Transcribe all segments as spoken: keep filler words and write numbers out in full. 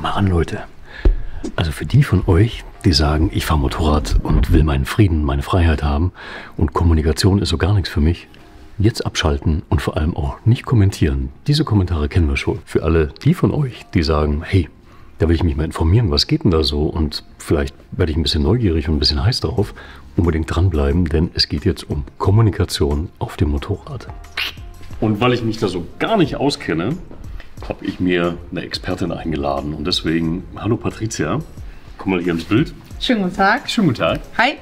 mal ran, Leute. Also für die von euch, die sagen, ich fahre Motorrad und will meinen Frieden, meine Freiheit haben und Kommunikation ist so gar nichts für mich, jetzt abschalten und vor allem auch nicht kommentieren. Diese Kommentare kennen wir schon. Für alle die von euch, die sagen, hey, da will ich mich mal informieren, was geht denn da so und vielleicht werde ich ein bisschen neugierig und ein bisschen heiß drauf, unbedingt dranbleiben, denn es geht jetzt um Kommunikation auf dem Motorrad. Und weil ich mich da so gar nicht auskenne, habe ich mir eine Expertin eingeladen und deswegen, hallo Patricia, komm mal hier ins Bild. Schönen guten Tag. Schönen guten Tag. Hi.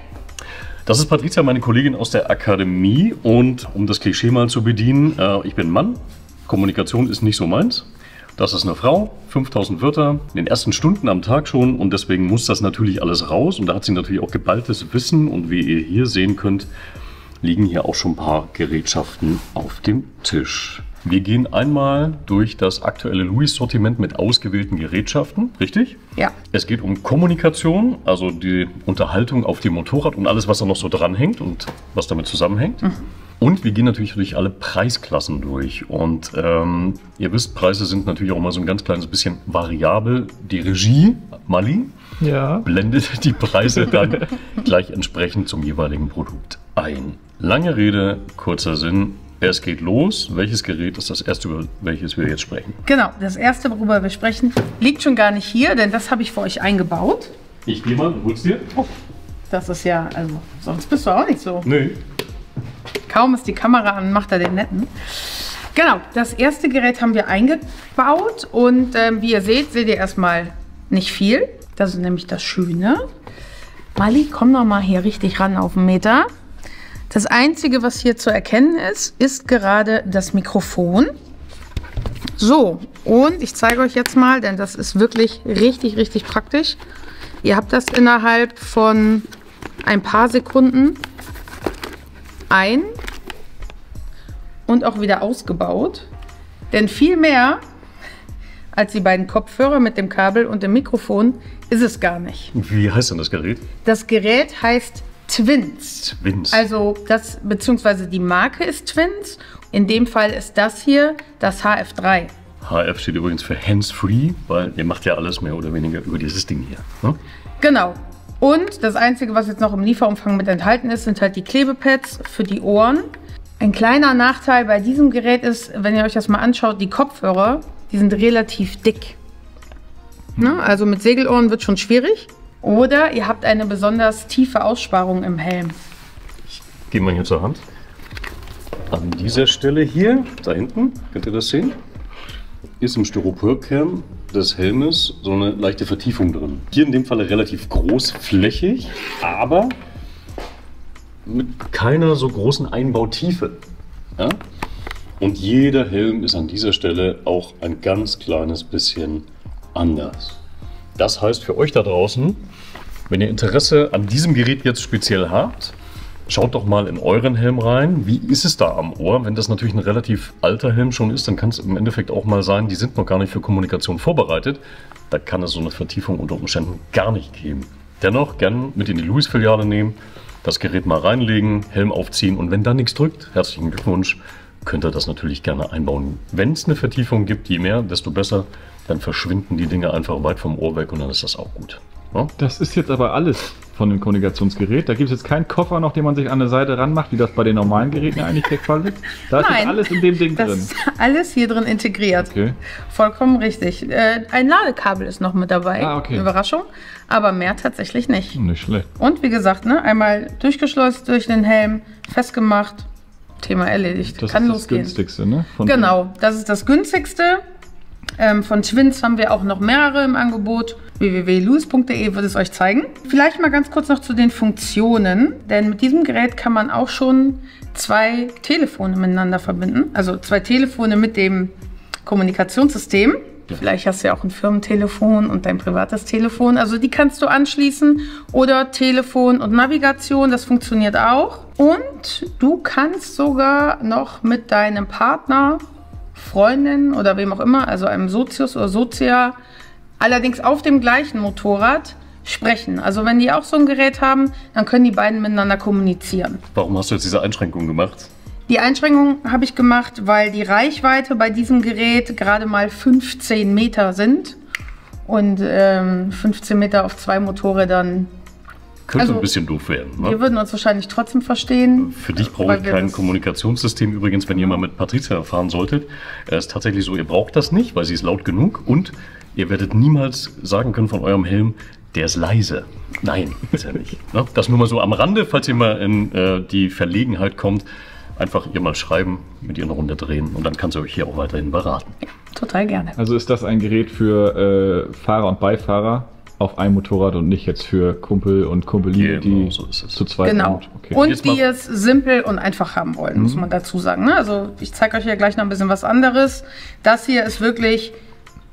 Das ist Patricia, meine Kollegin aus der Akademie und um das Klischee mal zu bedienen, äh, ich bin Mann, Kommunikation ist nicht so meins. Das ist eine Frau, fünftausend Wörter, in den ersten Stunden am Tag schon und deswegen muss das natürlich alles raus und da hat sie natürlich auch geballtes Wissen und wie ihr hier sehen könnt, liegen hier auch schon ein paar Gerätschaften auf dem Tisch. Wir gehen einmal durch das aktuelle Louis-Sortiment mit ausgewählten Gerätschaften, richtig? Ja. Es geht um Kommunikation, also die Unterhaltung auf dem Motorrad und alles, was da noch so dranhängt und was damit zusammenhängt. Mhm. Und wir gehen natürlich durch alle Preisklassen durch und ähm, ihr wisst, Preise sind natürlich auch immer so ein ganz kleines bisschen variabel. Die Regie, Mali, ja, blendet die Preise dann gleich entsprechend zum jeweiligen Produkt ein. Lange Rede, kurzer Sinn. Es geht los. Welches Gerät ist das erste, über welches wir jetzt sprechen? Genau, das erste, worüber wir sprechen, liegt schon gar nicht hier, denn das habe ich für euch eingebaut. Ich gehe mal, hol's dir. Oh, das ist ja, also sonst bist du auch nicht so. Nee. Kaum ist die Kamera an, macht er den netten. Genau, das erste Gerät haben wir eingebaut und ähm, wie ihr seht, seht ihr erstmal nicht viel. Das ist nämlich das Schöne. Mali, komm noch mal hier richtig ran auf den Meter. Das Einzige, was hier zu erkennen ist, ist gerade das Mikrofon. So, und ich zeige euch jetzt mal, denn das ist wirklich richtig, richtig praktisch. Ihr habt das innerhalb von ein paar Sekunden ein- und auch wieder ausgebaut. Denn viel mehr als die beiden Kopfhörer mit dem Kabel und dem Mikrofon ist es gar nicht. Wie heißt denn das Gerät? Das Gerät heißt Twins. Twins. Also das, beziehungsweise die Marke ist Twins. In dem Fall ist das hier das H F drei. H F steht übrigens für Hands-Free, weil ihr macht ja alles mehr oder weniger über dieses Ding hier. Ne? Genau. Und das Einzige, was jetzt noch im Lieferumfang mit enthalten ist, sind halt die Klebepads für die Ohren. Ein kleiner Nachteil bei diesem Gerät ist, wenn ihr euch das mal anschaut, die Kopfhörer, die sind relativ dick. Hm. Ne? Also mit Segelohren wird schon schwierig. Oder ihr habt eine besonders tiefe Aussparung im Helm. Ich gehe mal hier zur Hand. An dieser Stelle hier, da hinten, könnt ihr das sehen, ist im Styroporkern des Helmes so eine leichte Vertiefung drin. Hier in dem Fall relativ großflächig, aber mit keiner so großen Einbautiefe. Ja? Und jeder Helm ist an dieser Stelle auch ein ganz kleines bisschen anders. Das heißt für euch da draußen, wenn ihr Interesse an diesem Gerät jetzt speziell habt, schaut doch mal in euren Helm rein, wie ist es da am Ohr? Wenn das natürlich ein relativ alter Helm schon ist, dann kann es im Endeffekt auch mal sein, die sind noch gar nicht für Kommunikation vorbereitet. Da kann es so eine Vertiefung unter Umständen gar nicht geben. Dennoch gerne mit in die Louis-Filiale nehmen, das Gerät mal reinlegen, Helm aufziehen und wenn da nichts drückt, herzlichen Glückwunsch, könnt ihr das natürlich gerne einbauen. Wenn es eine Vertiefung gibt, je mehr, desto besser. Dann verschwinden die Dinge einfach weit vom Ohr weg und dann ist das auch gut. Ja? Das ist jetzt aber alles von dem Kommunikationsgerät. Da gibt es jetzt keinen Koffer noch, den man sich an der Seite ranmacht, wie das bei den normalen Geräten eigentlich der Fall ist. Da ist Nein, jetzt alles in dem Ding das drin. Ist alles hier drin integriert. Okay. Vollkommen richtig. Äh, ein Ladekabel ist noch mit dabei. Ah, okay. Überraschung. Aber mehr tatsächlich nicht. Nicht schlecht. Und wie gesagt, ne, einmal durchgeschleust durch den Helm, festgemacht, Thema erledigt. Das Kann ist losgehen. Das günstigste, ne? Von genau, das ist das günstigste. Ähm, von Twins haben wir auch noch mehrere im Angebot. w w w punkt louis punkt de wird es euch zeigen. Vielleicht mal ganz kurz noch zu den Funktionen, denn mit diesem Gerät kann man auch schon zwei Telefone miteinander verbinden. Also zwei Telefone mit dem Kommunikationssystem. Ja. Vielleicht hast du ja auch ein Firmentelefon und dein privates Telefon. Also die kannst du anschließen. Oder Telefon und Navigation, das funktioniert auch. Und du kannst sogar noch mit deinem Partner, Freundin oder wem auch immer, also einem Sozius oder Sozia, allerdings auf dem gleichen Motorrad sprechen. Also wenn die auch so ein Gerät haben, dann können die beiden miteinander kommunizieren. Warum hast du jetzt diese Einschränkung gemacht? Die Einschränkung habe ich gemacht, weil die Reichweite bei diesem Gerät gerade mal fünfzehn Meter sind. und ähm, fünfzehn Meter auf zwei Motorrädern. Könnte also, ein bisschen doof werden. Ne? Wir würden uns wahrscheinlich trotzdem verstehen. Für dich brauche ich kein Kommunikationssystem übrigens, wenn ihr mal mit Patricia fahren solltet. Es ist tatsächlich so, ihr braucht das nicht, weil sie ist laut genug und ihr werdet niemals sagen können von eurem Helm, der ist leise. Nein, ist er nicht. Ne? Das nur mal so am Rande, falls ihr mal in äh, die Verlegenheit kommt, einfach ihr mal schreiben, mit ihr eine Runde drehen und dann kann sie euch hier auch weiterhin beraten. Ja, total gerne. Also ist das ein Gerät für äh, Fahrer und Beifahrer? Auf einem Motorrad und nicht jetzt für Kumpel und Kumpelin, genau, die so zu zweit sind. Genau. Okay. Und die es simpel und einfach haben wollen, mhm. muss man dazu sagen. Ne? Also ich zeige euch ja gleich noch ein bisschen was anderes. Das hier ist wirklich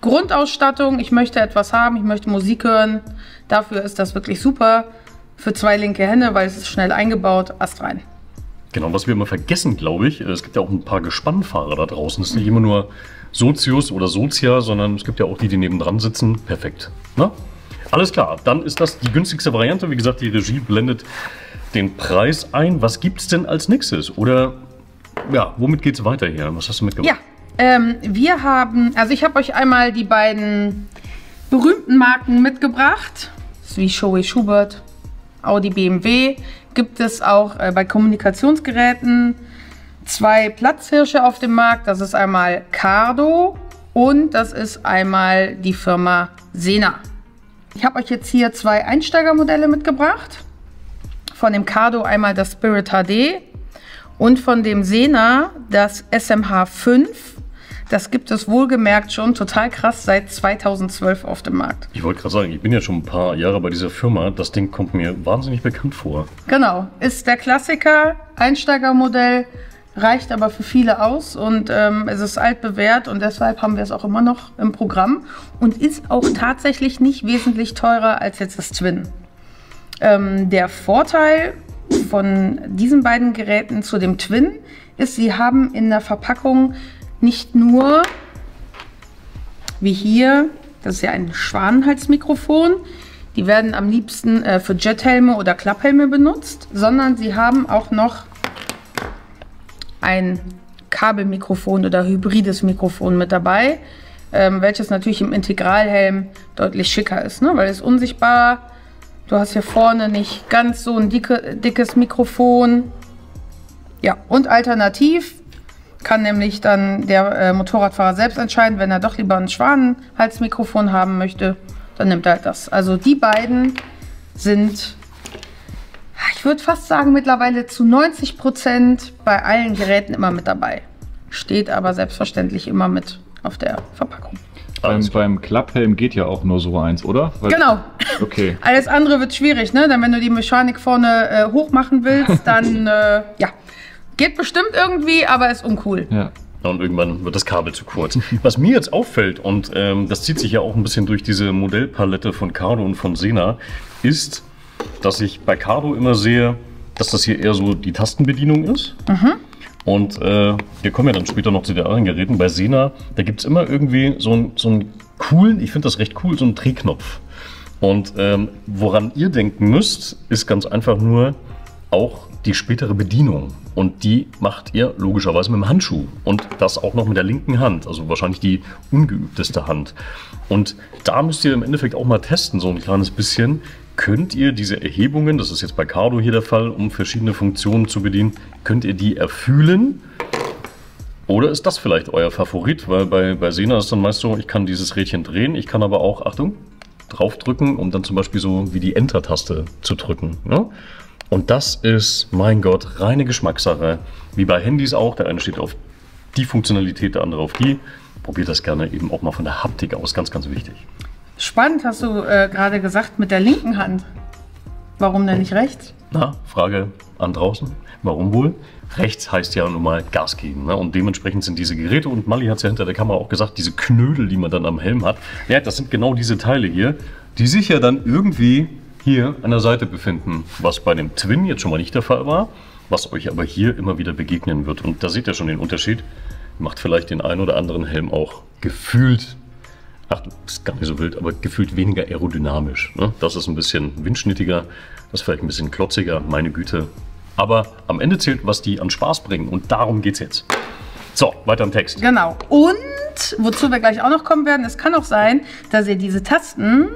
Grundausstattung. Ich möchte etwas haben, ich möchte Musik hören. Dafür ist das wirklich super. Für zwei linke Hände, weil es ist schnell eingebaut. Ast rein. Genau, was wir immer vergessen, glaube ich, es gibt ja auch ein paar Gespannfahrer da draußen. Es ist nicht immer nur Sozius oder Sozia, sondern es gibt ja auch die, die nebendran sitzen. Perfekt. Na? Alles klar, dann ist das die günstigste Variante. Wie gesagt, die Regie blendet den Preis ein. Was gibt es denn als nächstes? Oder ja, womit geht es weiter hier? Was hast du mitgebracht? Ja, ähm, wir haben, also ich habe euch einmal die beiden berühmten Marken mitgebracht. Wie Shoei Schubert, Audi, B M W. Gibt es auch äh, bei Kommunikationsgeräten zwei Platzhirsche auf dem Markt. Das ist einmal Cardo und das ist einmal die Firma Sena. Ich habe euch jetzt hier zwei Einsteigermodelle mitgebracht. Von dem Cardo einmal das Spirit H D und von dem Sena das S M H fünf. Das gibt es wohlgemerkt schon total krass seit zweitausendzwölf auf dem Markt. Ich wollte gerade sagen, ich bin ja schon ein paar Jahre bei dieser Firma. Das Ding kommt mir wahnsinnig bekannt vor. Genau, ist der Klassiker, Einsteigermodell, reicht aber für viele aus und ähm, es ist altbewährt und deshalb haben wir es auch immer noch im Programm und ist auch tatsächlich nicht wesentlich teurer als jetzt das Twin. Ähm, der Vorteil von diesen beiden Geräten zu dem Twin ist, sie haben in der Verpackung nicht nur, wie hier, das ist ja ein Schwanenhalsmikrofon, die werden am liebsten äh, für Jethelme oder Klapphelme benutzt, sondern sie haben auch noch ein Kabelmikrofon oder hybrides Mikrofon mit dabei, ähm, welches natürlich im Integralhelm deutlich schicker ist, ne? Weil es unsichtbar. Du hast hier vorne nicht ganz so ein dicke, dickes Mikrofon. Ja, und alternativ kann nämlich dann der äh, Motorradfahrer selbst entscheiden, wenn er doch lieber ein Schwanenhalsmikrofon haben möchte, dann nimmt er halt das. Also die beiden sind, ich würde fast sagen, mittlerweile zu neunzig Prozent bei allen Geräten immer mit dabei. Steht aber selbstverständlich immer mit auf der Verpackung. Beim, beim Klapphelm geht ja auch nur so eins, oder? Weil, genau. Okay. Alles andere wird schwierig, ne? Dann, wenn du die Mechanik vorne äh, hoch machen willst, dann, äh, ja, geht bestimmt irgendwie, aber ist uncool. Ja. Und irgendwann wird das Kabel zu kurz. Was mir jetzt auffällt, und ähm, das zieht sich ja auch ein bisschen durch diese Modellpalette von Cardo und von Sena, ist, dass ich bei Cardo immer sehe, dass das hier eher so die Tastenbedienung ist. Mhm. Und äh, wir kommen ja dann später noch zu den anderen Geräten. Bei Sena, da gibt es immer irgendwie so einen, so einen coolen, ich finde das recht cool, so einen Drehknopf. Und ähm, woran ihr denken müsst, ist ganz einfach nur auch die spätere Bedienung. Und die macht ihr logischerweise mit dem Handschuh. Und das auch noch mit der linken Hand, also wahrscheinlich die ungeübteste Hand. Und da müsst ihr im Endeffekt auch mal testen, so ein kleines bisschen. Könnt ihr diese Erhebungen, das ist jetzt bei Cardo hier der Fall, um verschiedene Funktionen zu bedienen, könnt ihr die erfühlen? Oder ist das vielleicht euer Favorit? Weil bei, bei Sena ist dann meist so, ich kann dieses Rädchen drehen, ich kann aber auch, Achtung, draufdrücken, um dann zum Beispiel so wie die Enter-Taste zu drücken. Ne? Und das ist, mein Gott, reine Geschmackssache. Wie bei Handys auch, der eine steht auf die Funktionalität, der andere auf die. Probiert das gerne eben auch mal von der Haptik aus, ganz, ganz wichtig. Spannend, hast du äh, gerade gesagt, mit der linken Hand. Warum denn nicht rechts? Na, Frage an draußen. Warum wohl? Rechts heißt ja nun mal Gas geben. Ne? Und dementsprechend sind diese Geräte, und Mali hat es ja hinter der Kamera auch gesagt, diese Knödel, die man dann am Helm hat, ja, das sind genau diese Teile hier, die sich ja dann irgendwie hier an der Seite befinden. Was bei dem Twin jetzt schon mal nicht der Fall war, was euch aber hier immer wieder begegnen wird. Und da seht ihr schon den Unterschied. Macht vielleicht den einen oder anderen Helm auch gefühlt, ach, ist gar nicht so wild, aber gefühlt weniger aerodynamisch. Ne? Das ist ein bisschen windschnittiger, das ist vielleicht ein bisschen klotziger, meine Güte. Aber am Ende zählt, was die an Spaß bringen und darum geht's jetzt. So, weiter im Text. Genau. Und Rezept, wozu wir gleich auch noch kommen werden. Es kann auch sein, dass ihr diese Tasten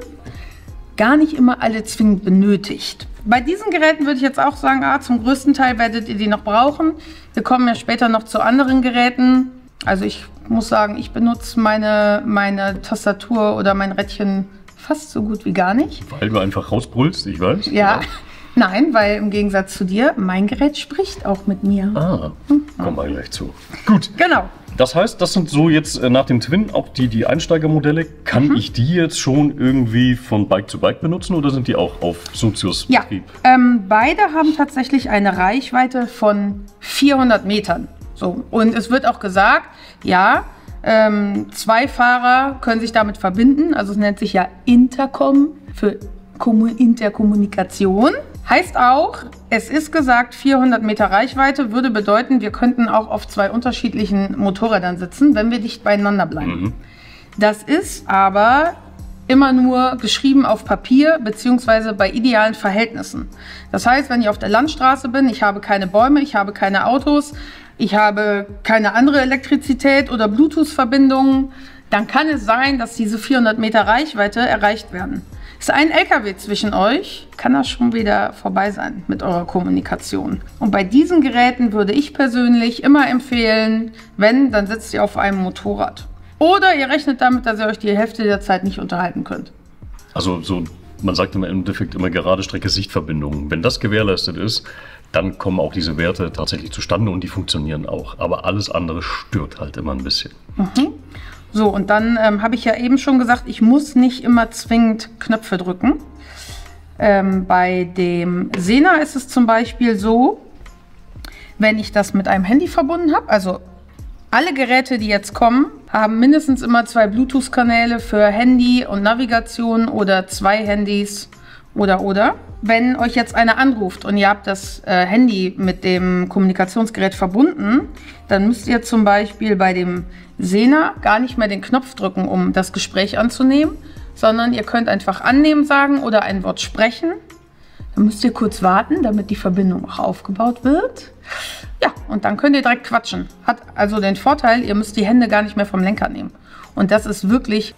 gar nicht immer alle zwingend benötigt. Bei diesen Geräten würde ich jetzt auch sagen, ah, zum größten Teil werdet ihr die noch brauchen. Wir kommen ja später noch zu anderen Geräten. Also ich muss sagen, ich benutze meine, meine Tastatur oder mein Rädchen fast so gut wie gar nicht. Weil du einfach rausbrüllst, ich weiß. Ja, ja. Nein, weil im Gegensatz zu dir, mein Gerät spricht auch mit mir. Ah, hm. Kommen wir gleich zu. Gut. Genau. Das heißt, das sind so jetzt nach dem Twin auch die, die Einsteigermodelle. Kann mhm. ich die jetzt schon irgendwie von Bike zu Bike benutzen oder sind die auch auf Sozius-Betrieb? Ja, ähm, beide haben tatsächlich eine Reichweite von vierhundert Metern. So. Und es wird auch gesagt, ja, ähm, zwei Fahrer können sich damit verbinden. Also es nennt sich ja Intercom für Interkommunikation. Heißt auch, es ist gesagt, vierhundert Meter Reichweite würde bedeuten, wir könnten auch auf zwei unterschiedlichen Motorrädern sitzen, wenn wir dicht beieinander bleiben. Mhm. Das ist aber immer nur geschrieben auf Papier bzw. bei idealen Verhältnissen. Das heißt, wenn ich auf der Landstraße bin, ich habe keine Bäume, ich habe keine Autos, ich habe keine andere Elektrizität oder Bluetooth-Verbindungen, dann kann es sein, dass diese vierhundert Meter Reichweite erreicht werden. Ist ein L K W zwischen euch, kann das schon wieder vorbei sein mit eurer Kommunikation. Und bei diesen Geräten würde ich persönlich immer empfehlen, wenn, dann sitzt ihr auf einem Motorrad. Oder ihr rechnet damit, dass ihr euch die Hälfte der Zeit nicht unterhalten könnt. Also so, man sagt im Endeffekt immer gerade Strecke Sichtverbindungen. Wenn das gewährleistet ist, dann kommen auch diese Werte tatsächlich zustande und die funktionieren auch. Aber alles andere stört halt immer ein bisschen. Mhm. So, und dann ähm, habe ich ja eben schon gesagt, ich muss nicht immer zwingend Knöpfe drücken. Ähm, bei dem Sena ist es zum Beispiel so, wenn ich das mit einem Handy verbunden habe, also alle Geräte, die jetzt kommen, haben mindestens immer zwei Bluetooth-Kanäle für Handy und Navigation oder zwei Handys oder oder. Wenn euch jetzt einer anruft und ihr habt das äh, Handy mit dem Kommunikationsgerät verbunden, dann müsst ihr zum Beispiel bei dem Sena gar nicht mehr den Knopf drücken, um das Gespräch anzunehmen, sondern ihr könnt einfach annehmen sagen oder ein Wort sprechen. Dann müsst ihr kurz warten, damit die Verbindung auch aufgebaut wird. Ja, und dann könnt ihr direkt quatschen. Hat also den Vorteil, ihr müsst die Hände gar nicht mehr vom Lenker nehmen. Und das ist wirklich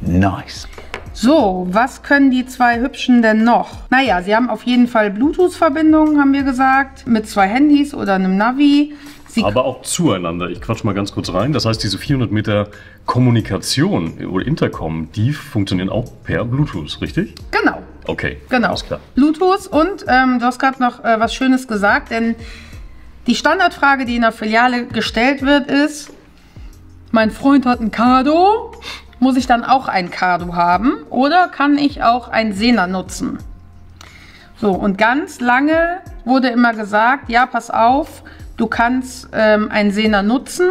nice. So, was können die zwei Hübschen denn noch? Naja, sie haben auf jeden Fall Bluetooth-Verbindungen, haben wir gesagt, mit zwei Handys oder einem Navi. Sie aber auch zueinander. Ich quatsch mal ganz kurz rein. Das heißt, diese vierhundert Meter Kommunikation oder Intercom, die funktionieren auch per Bluetooth, richtig? Genau. Okay, genau. Alles klar. Bluetooth und ähm, du hast gerade noch äh, was Schönes gesagt, denn die Standardfrage, die in der Filiale gestellt wird, ist, mein Freund hat ein Cardo. Muss ich dann auch ein Cardo haben oder kann ich auch ein Sena nutzen? So, und ganz lange wurde immer gesagt, ja, pass auf, du kannst ähm, ein Sena nutzen.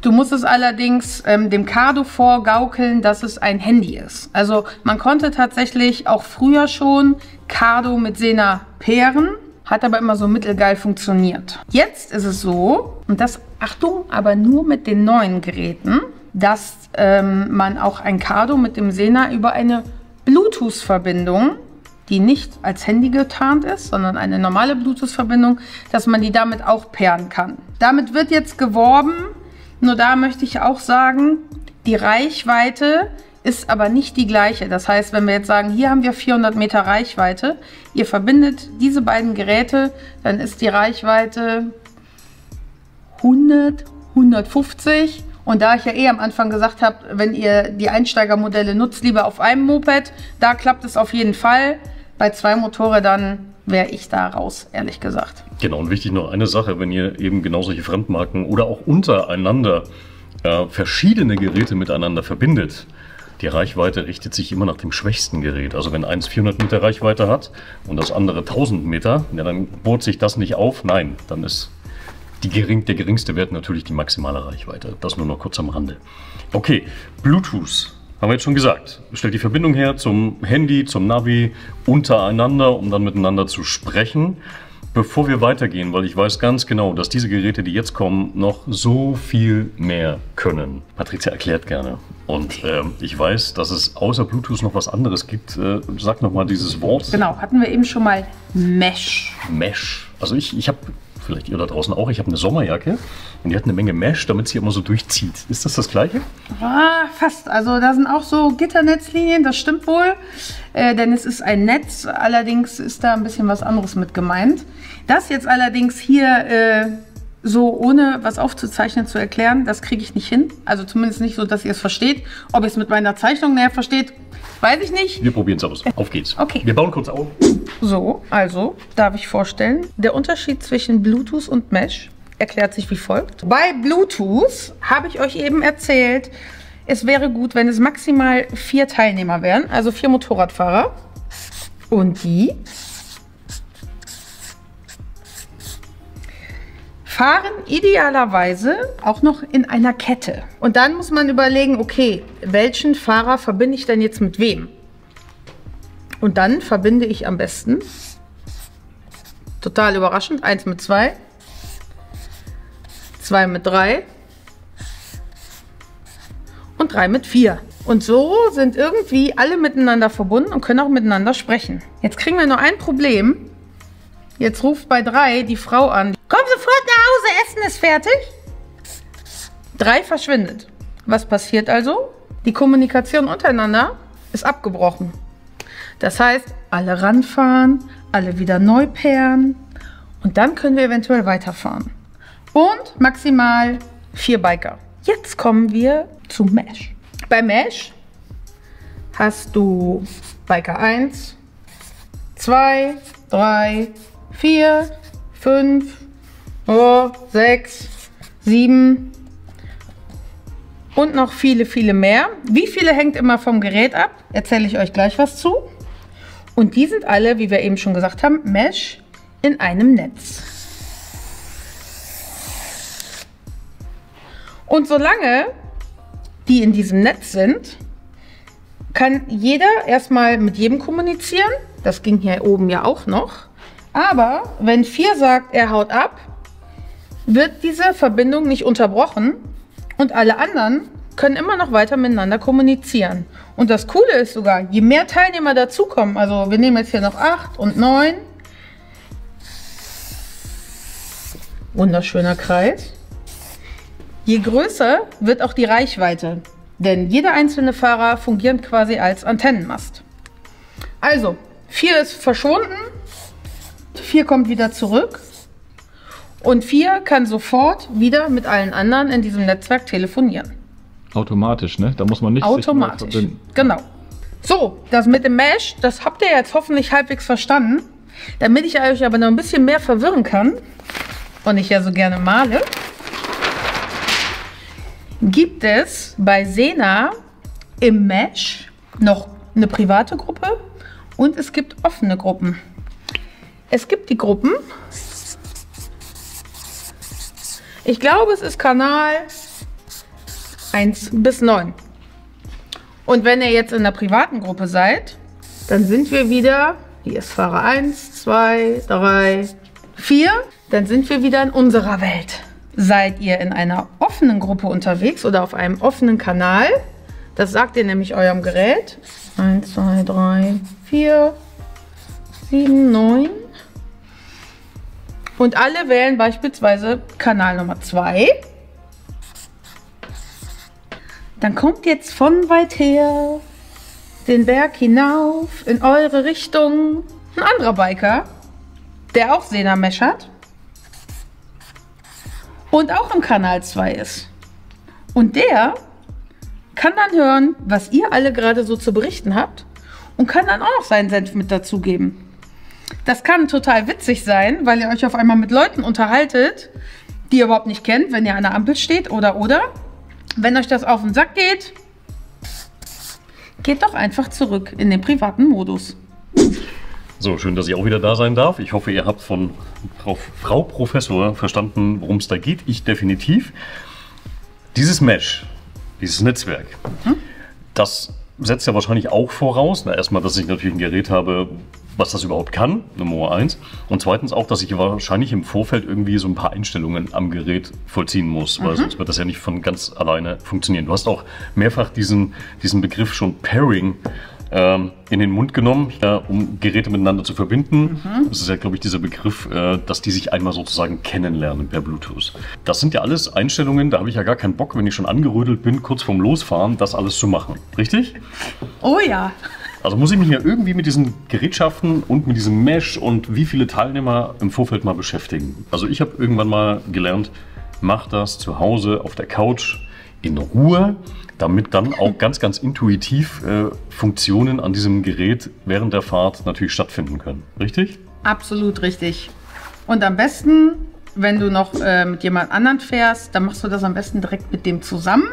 Du musst es allerdings ähm, dem Cardo vorgaukeln, dass es ein Handy ist. Also man konnte tatsächlich auch früher schon Cardo mit Sena pairen, hat aber immer so mittelgeil funktioniert. Jetzt ist es so, und das, Achtung, aber nur mit den neuen Geräten, dass ähm, man auch ein Cardo mit dem Sena über eine Bluetooth-Verbindung, die nicht als Handy getarnt ist, sondern eine normale Bluetooth-Verbindung, dass man die damit auch pairen kann. Damit wird jetzt geworben, nur da möchte ich auch sagen, die Reichweite ist aber nicht die gleiche. Das heißt, wenn wir jetzt sagen, hier haben wir vierhundert Meter Reichweite, ihr verbindet diese beiden Geräte, dann ist die Reichweite hundert, hundertfünfzig. Und da ich ja eh am Anfang gesagt habe, wenn ihr die Einsteigermodelle nutzt, lieber auf einem Moped, da klappt es auf jeden Fall. Bei zwei Motorrädern wäre ich da raus, ehrlich gesagt. Genau, und wichtig noch eine Sache, wenn ihr eben genau solche Fremdmarken oder auch untereinander äh, verschiedene Geräte miteinander verbindet, die Reichweite richtet sich immer nach dem schwächsten Gerät. Also wenn eins vierhundert Meter Reichweite hat und das andere tausend Meter, ja, dann bohrt sich das nicht auf. Nein, dann ist... Die gering, der geringste Wert natürlich die maximale Reichweite. Das nur noch kurz am Rande. Okay, Bluetooth, haben wir jetzt schon gesagt. Stellt die Verbindung her zum Handy, zum Navi, untereinander, um dann miteinander zu sprechen. Bevor wir weitergehen, weil ich weiß ganz genau, dass diese Geräte, die jetzt kommen, noch so viel mehr können. Patricia erklärt gerne. Und äh, ich weiß, dass es außer Bluetooth noch was anderes gibt. Äh, sag nochmal dieses Wort. Genau, hatten wir eben schon mal Mesh. Mesh. Also ich, ich habe vielleicht ihr da draußen auch, ich habe eine Sommerjacke und die hat eine Menge Mesh, damit sie immer so durchzieht. Ist das das Gleiche? Ah, fast. Also da sind auch so Gitternetzlinien, das stimmt wohl. Äh, denn es ist ein Netz, allerdings ist da ein bisschen was anderes mit gemeint. Das jetzt allerdings hier äh, so ohne was aufzuzeichnen zu erklären, das kriege ich nicht hin. Also zumindest nicht so, dass ihr es versteht. Ob ihr es mit meiner Zeichnung näher versteht, weiß ich nicht. Wir probieren es aus. Auf geht's. Okay. Wir bauen kurz auf. So, also darf ich vorstellen, der Unterschied zwischen Bluetooth und Mesh erklärt sich wie folgt. Bei Bluetooth habe ich euch eben erzählt, es wäre gut, wenn es maximal vier Teilnehmer wären, also vier Motorradfahrer. Und die fahren idealerweise auch noch in einer Kette. Und dann muss man überlegen, okay, welchen Fahrer verbinde ich denn jetzt mit wem? Und dann verbinde ich am besten, total überraschend, eins mit zwei, zwei mit drei und drei mit vier. Und so sind irgendwie alle miteinander verbunden und können auch miteinander sprechen. Jetzt kriegen wir nur ein Problem. Jetzt ruft bei drei die Frau an. Komm sofort nach Hause, Essen ist fertig. drei verschwindet. Was passiert also? Die Kommunikation untereinander ist abgebrochen. Das heißt, alle ranfahren, alle wieder neu pairen und dann können wir eventuell weiterfahren. Und maximal vier Biker. Jetzt kommen wir zu Mesh. Bei Mesh hast du Biker eins, zwei, drei, vier, fünf, sechs, sieben und noch viele, viele mehr. Wie viele hängt immer vom Gerät ab? Erzähle ich euch gleich was zu. Und die sind alle, wie wir eben schon gesagt haben, Mesh in einem Netz. Und solange die in diesem Netz sind, kann jeder erstmal mit jedem kommunizieren. Das ging hier oben ja auch noch. Aber wenn vier sagt, er haut ab, wird diese Verbindung nicht unterbrochen und alle anderen können immer noch weiter miteinander kommunizieren. Und das Coole ist sogar, je mehr Teilnehmer dazukommen, also wir nehmen jetzt hier noch acht und neun. Wunderschöner Kreis. Je größer wird auch die Reichweite, denn jeder einzelne Fahrer fungiert quasi als Antennenmast. Also, vier ist verschwunden, vier kommt wieder zurück und vier kann sofort wieder mit allen anderen in diesem Netzwerk telefonieren. Automatisch, ne? Da muss man nicht automatisch sich verbinden. Genau. So, das mit dem Mesh, das habt ihr jetzt hoffentlich halbwegs verstanden. Damit ich euch aber noch ein bisschen mehr verwirren kann, und ich ja so gerne male, gibt es bei Sena im Mesh noch eine private Gruppe und es gibt offene Gruppen. Es gibt die Gruppen, ich glaube es ist Kanal eins bis neun. Und wenn ihr jetzt in der privaten Gruppe seid, dann sind wir wieder, hier ist Fahrer eins, zwei, drei, vier, dann sind wir wieder in unserer Welt. Seid ihr in einer offenen Gruppe unterwegs oder auf einem offenen Kanal, das sagt ihr nämlich eurem Gerät, eins, zwei, drei, vier, sieben, neun und alle wählen beispielsweise Kanal Nummer zwei. Dann kommt jetzt von weit her den Berg hinauf in eure Richtung ein anderer Biker, der auch Sena Mesh hat und auch im Kanal zwei ist. Und der kann dann hören, was ihr alle gerade so zu berichten habt und kann dann auch noch seinen Senf mit dazugeben. Das kann total witzig sein, weil ihr euch auf einmal mit Leuten unterhaltet, die ihr überhaupt nicht kennt, wenn ihr an der Ampel steht oder oder. Wenn euch das auf den Sack geht, geht doch einfach zurück in den privaten Modus. So, schön, dass ich auch wieder da sein darf. Ich hoffe, ihr habt von Frau, Frau Professor verstanden, worum es da geht. Ich definitiv. Dieses Mesh, dieses Netzwerk, hm? das setzt ja wahrscheinlich auch voraus, na, erstmal, dass ich natürlich ein Gerät habe, was das überhaupt kann, Nummer eins. Und zweitens auch, dass ich wahrscheinlich im Vorfeld irgendwie so ein paar Einstellungen am Gerät vollziehen muss, weil mhm. sonst wird das ja nicht von ganz alleine funktionieren. Du hast auch mehrfach diesen, diesen Begriff schon Pairing ähm, in den Mund genommen, ja, um Geräte miteinander zu verbinden. Mhm. Das ist ja, glaube ich, dieser Begriff, äh, dass die sich einmal sozusagen kennenlernen per Bluetooth. Das sind ja alles Einstellungen, da habe ich ja gar keinen Bock, wenn ich schon angerödelt bin, kurz vorm Losfahren, das alles zu machen. Richtig? Oh ja. Also muss ich mich ja irgendwie mit diesen Gerätschaften und mit diesem Mesh und wie viele Teilnehmer im Vorfeld mal beschäftigen. Also ich habe irgendwann mal gelernt, mach das zu Hause auf der Couch in Ruhe, damit dann auch ganz, ganz intuitiv äh, Funktionen an diesem Gerät während der Fahrt natürlich stattfinden können. Richtig? Absolut richtig. Und am besten, wenn du noch äh, mit jemand anderen fährst, dann machst du das am besten direkt mit dem zusammen.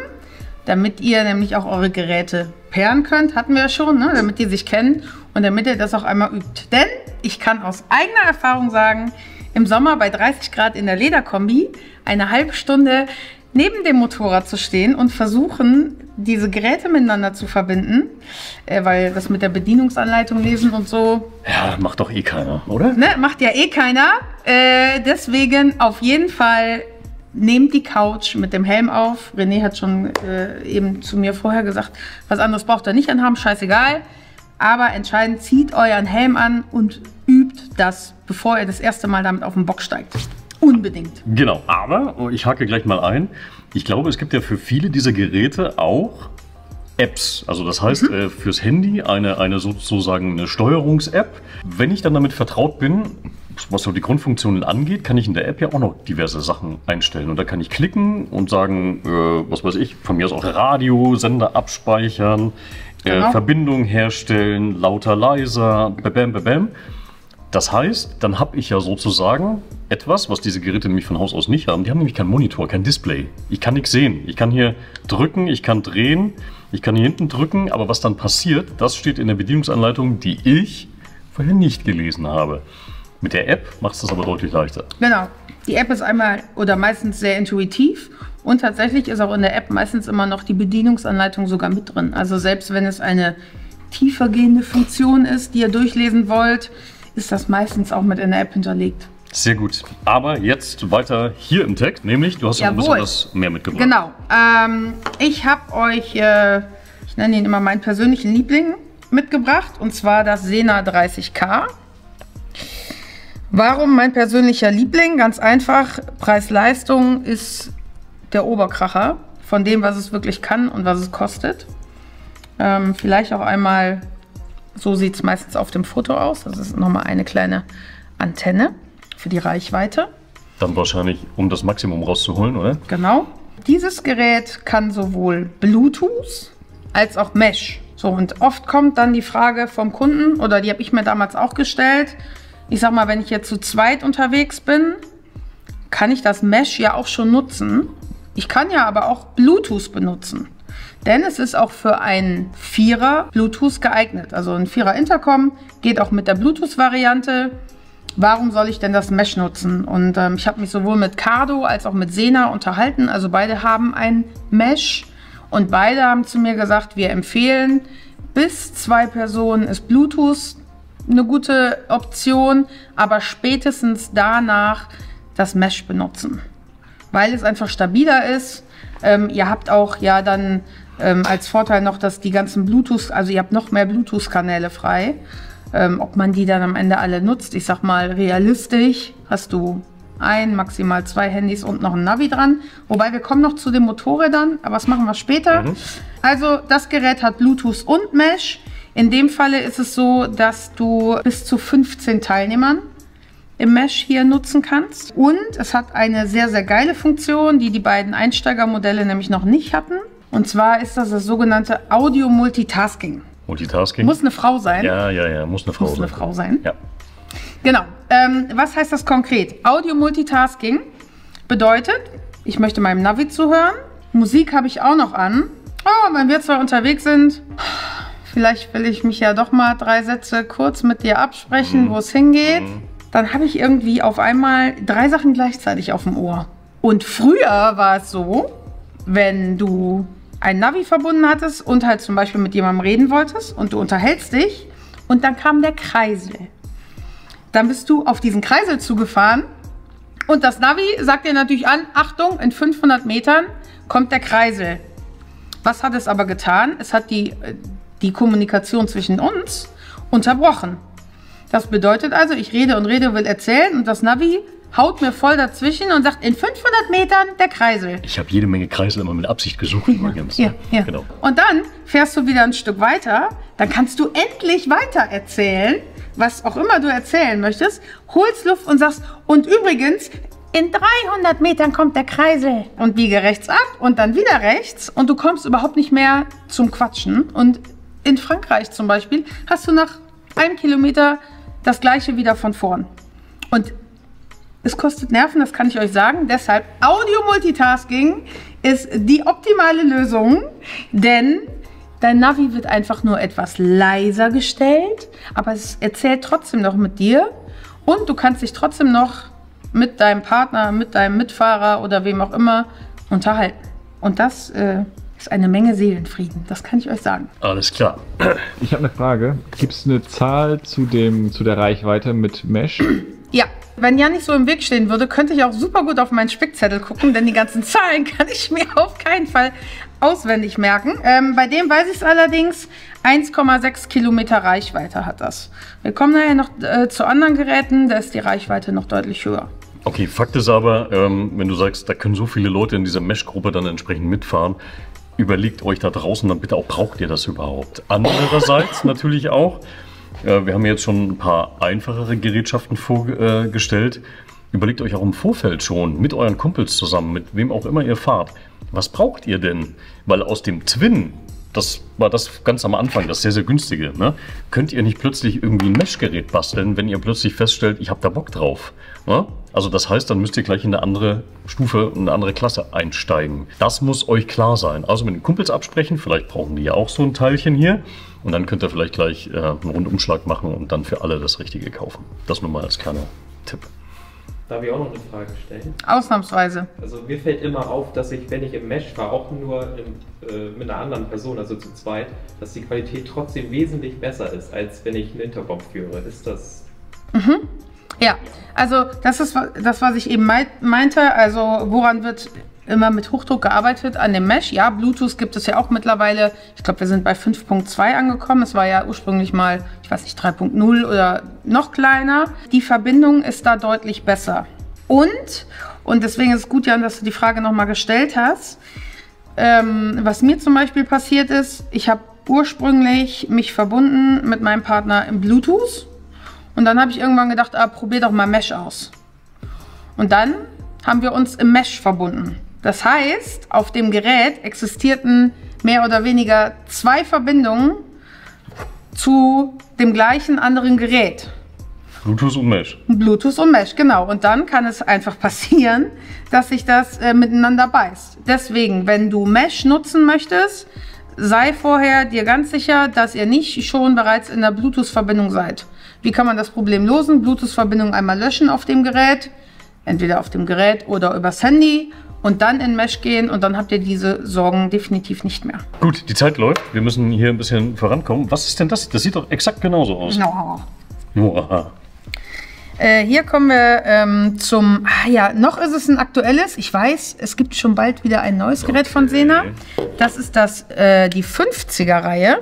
Damit ihr nämlich auch eure Geräte pairen könnt, hatten wir ja schon, ne? Damit die sich kennen und damit ihr das auch einmal übt. Denn ich kann aus eigener Erfahrung sagen, im Sommer bei dreißig Grad in der Lederkombi eine halbe Stunde neben dem Motorrad zu stehen und versuchen, diese Geräte miteinander zu verbinden, äh, weil das mit der Bedienungsanleitung lesen und so... Ja, macht doch eh keiner, oder? Ne? Macht ja eh keiner. Äh, deswegen auf jeden Fall... Nehmt die Couch mit dem Helm auf. René hat schon äh, eben zu mir vorher gesagt, was anderes braucht er nicht anhaben, scheißegal. Aber entscheidend, zieht euren Helm an und übt das, bevor ihr das erste Mal damit auf den Bock steigt. Unbedingt. Genau, aber ich hake gleich mal ein. Ich glaube, es gibt ja für viele dieser Geräte auch Apps. Also das heißt, mhm. äh, fürs Handy eine, eine sozusagen eine Steuerungs-App. Wenn ich dann damit vertraut bin, was so die Grundfunktionen angeht, kann ich in der App ja auch noch diverse Sachen einstellen. Und da kann ich klicken und sagen, äh, was weiß ich, von mir aus auch Radio, Sender abspeichern, genau. äh, Verbindung herstellen, lauter, leiser, bam, bam, bam. Das heißt, dann habe ich ja sozusagen etwas, was diese Geräte nämlich von Haus aus nicht haben. Die haben nämlich keinen Monitor, kein Display. Ich kann nichts sehen. Ich kann hier drücken, ich kann drehen, ich kann hier hinten drücken. Aber was dann passiert, das steht in der Bedienungsanleitung, die ich vorher nicht gelesen habe. Mit der App macht es das aber deutlich leichter. Genau. Die App ist einmal oder meistens sehr intuitiv und tatsächlich ist auch in der App meistens immer noch die Bedienungsanleitung sogar mit drin. Also selbst wenn es eine tiefergehende Funktion ist, die ihr durchlesen wollt, ist das meistens auch mit in der App hinterlegt. Sehr gut. Aber jetzt weiter hier im Text, nämlich du hast ja ein bisschen was mehr mitgebracht. Genau. Ähm, ich habe euch, äh, ich nenne ihn immer meinen persönlichen Liebling, mitgebracht und zwar das Sena dreißig K. Warum mein persönlicher Liebling? Ganz einfach, Preis-Leistung ist der Oberkracher von dem, was es wirklich kann und was es kostet. Ähm, vielleicht auch einmal, so sieht es meistens auf dem Foto aus, das ist nochmal eine kleine Antenne für die Reichweite. Dann wahrscheinlich, um das Maximum rauszuholen, oder? Genau. Dieses Gerät kann sowohl Bluetooth als auch Mesh. So, und oft kommt dann die Frage vom Kunden, oder die habe ich mir damals auch gestellt, ich sag mal, wenn ich jetzt zu zweit unterwegs bin, kann ich das Mesh ja auch schon nutzen. Ich kann ja aber auch Bluetooth benutzen, denn es ist auch für einen Vierer Bluetooth geeignet. Also ein Vierer Intercom geht auch mit der Bluetooth-Variante. Warum soll ich denn das Mesh nutzen? Und ähm, ich habe mich sowohl mit Cardo als auch mit Sena unterhalten. Also beide haben ein Mesh und beide haben zu mir gesagt, wir empfehlen, bis zwei Personen ist Bluetooth eine gute Option, aber spätestens danach das Mesh benutzen, weil es einfach stabiler ist. Ähm, ihr habt auch ja dann ähm, als Vorteil noch, dass die ganzen Bluetooth, also ihr habt noch mehr Bluetooth-Kanäle frei. Ähm, ob man die dann am Ende alle nutzt, ich sag mal realistisch, hast du ein, maximal zwei Handys und noch ein Navi dran. Wobei wir kommen noch zu den Motorrädern, aber das machen wir später. Mhm. Also das Gerät hat Bluetooth und Mesh. In dem Falle ist es so, dass du bis zu fünfzehn Teilnehmern im Mesh hier nutzen kannst. Und es hat eine sehr, sehr geile Funktion, die die beiden Einsteigermodelle nämlich noch nicht hatten. Und zwar ist das das sogenannte Audio Multitasking. Multitasking? Muss eine Frau sein. Ja, ja, ja, muss eine Frau sein. Muss eine Frau sein. Ja. Genau. Ähm, was heißt das konkret? Audio Multitasking bedeutet, ich möchte meinem Navi zuhören. Musik habe ich auch noch an. Oh, wenn wir zwei unterwegs sind... Vielleicht will ich mich ja doch mal drei Sätze kurz mit dir absprechen, mhm. wo es hingeht. Mhm. Dann habe ich irgendwie auf einmal drei Sachen gleichzeitig auf dem Ohr. Und früher war es so, wenn du ein Navi verbunden hattest und halt zum Beispiel mit jemandem reden wolltest und du unterhältst dich und dann kam der Kreisel. Dann bist du auf diesen Kreisel zugefahren und das Navi sagt dir natürlich an, Achtung, in fünfhundert Metern kommt der Kreisel. Was hat es aber getan? Es hat die... die Kommunikation zwischen uns unterbrochen. Das bedeutet also, ich rede und rede, will erzählen und das Navi haut mir voll dazwischen und sagt, in fünfhundert Metern der Kreisel. Ich habe jede Menge Kreisel immer mit Absicht gesucht. Übrigens. Ja, ja. Genau. Und dann fährst du wieder ein Stück weiter, dann kannst du endlich weiter erzählen, was auch immer du erzählen möchtest, holst Luft und sagst, und übrigens, in dreihundert Metern kommt der Kreisel und biege rechts ab und dann wieder rechts und du kommst überhaupt nicht mehr zum Quatschen. Und in Frankreich zum Beispiel hast du nach einem Kilometer das gleiche wieder von vorn. Und es kostet Nerven, das kann ich euch sagen. Deshalb Audio-Multitasking ist die optimale Lösung, denn dein Navi wird einfach nur etwas leiser gestellt, aber es erzählt trotzdem noch mit dir und du kannst dich trotzdem noch mit deinem Partner, mit deinem Mitfahrer oder wem auch immer unterhalten. Und das äh, ist eine Menge Seelenfrieden, das kann ich euch sagen. Alles klar. Ich habe eine Frage. Gibt es eine Zahl zu, dem, zu der Reichweite mit Mesh? Ja. Wenn ja nicht so im Weg stehen würde, könnte ich auch super gut auf meinen Spickzettel gucken, denn die ganzen Zahlen kann ich mir auf keinen Fall auswendig merken. Ähm, bei dem weiß ich es allerdings, eins Komma sechs Kilometer Reichweite hat das. Wir kommen nachher noch äh, zu anderen Geräten, da ist die Reichweite noch deutlich höher. Okay, Fakt ist aber, ähm, wenn du sagst, da können so viele Leute in dieser Mesh-Gruppe dann entsprechend mitfahren, überlegt euch da draußen dann bitte auch, braucht ihr das überhaupt? Andererseits natürlich auch, wir haben jetzt schon ein paar einfachere Gerätschaften vorgestellt. Überlegt euch auch im Vorfeld schon mit euren Kumpels zusammen, mit wem auch immer ihr fahrt. Was braucht ihr denn? Weil aus dem Twin, das war das ganz am Anfang, das sehr, sehr günstige, ne? Könnt ihr nicht plötzlich irgendwie ein Mesh-Gerät basteln, wenn ihr plötzlich feststellt, ich habe da Bock drauf. Ne? Also das heißt, dann müsst ihr gleich in eine andere Stufe, in eine andere Klasse einsteigen. Das muss euch klar sein. Also mit den Kumpels absprechen, vielleicht brauchen die ja auch so ein Teilchen hier. Und dann könnt ihr vielleicht gleich äh, einen Rundumschlag machen und dann für alle das Richtige kaufen. Das nur mal als kleiner Tipp. Darf ich auch noch eine Frage stellen? Ausnahmsweise. Also mir fällt immer auf, dass ich, wenn ich im Mesh fahre, auch nur im, äh, mit einer anderen Person, also zu zweit, dass die Qualität trotzdem wesentlich besser ist, als wenn ich einen Intercom führe. Ist das... Mhm. Ja, also das ist das, was ich eben meinte. Also woran wird immer mit Hochdruck gearbeitet? An dem Mesh. Ja, Bluetooth gibt es ja auch mittlerweile. Ich glaube, wir sind bei fünf Punkt zwei angekommen. Es war ja ursprünglich mal, ich weiß nicht, drei Punkt null oder noch kleiner. Die Verbindung ist da deutlich besser. Und, und deswegen ist es gut, Jan, dass du die Frage nochmal gestellt hast. Ähm, was mir zum Beispiel passiert ist, ich habe ursprünglich mich verbunden mit meinem Partner im Bluetooth. Und dann habe ich irgendwann gedacht, ah, probier doch mal Mesh aus. Und dann haben wir uns im Mesh verbunden. Das heißt, auf dem Gerät existierten mehr oder weniger zwei Verbindungen zu dem gleichen anderen Gerät. Bluetooth und Mesh. Bluetooth und Mesh, genau. Und dann kann es einfach passieren, dass sich das äh, miteinander beißt. Deswegen, wenn du Mesh nutzen möchtest, sei vorher dir ganz sicher, dass ihr nicht schon bereits in der Bluetooth-Verbindung seid. Wie kann man das Problem lösen? Bluetooth-Verbindung einmal löschen auf dem Gerät, entweder auf dem Gerät oder übers Handy und dann in Mesh gehen und dann habt ihr diese Sorgen definitiv nicht mehr. Gut, die Zeit läuft. Wir müssen hier ein bisschen vorankommen. Was ist denn das? Das sieht doch exakt genauso aus. No. No. Äh, hier kommen wir ähm, zum, ah ja, noch ist es ein aktuelles. Ich weiß, es gibt schon bald wieder ein neues Gerät okay. von Sena. Das ist das, äh, die fünfziger Reihe.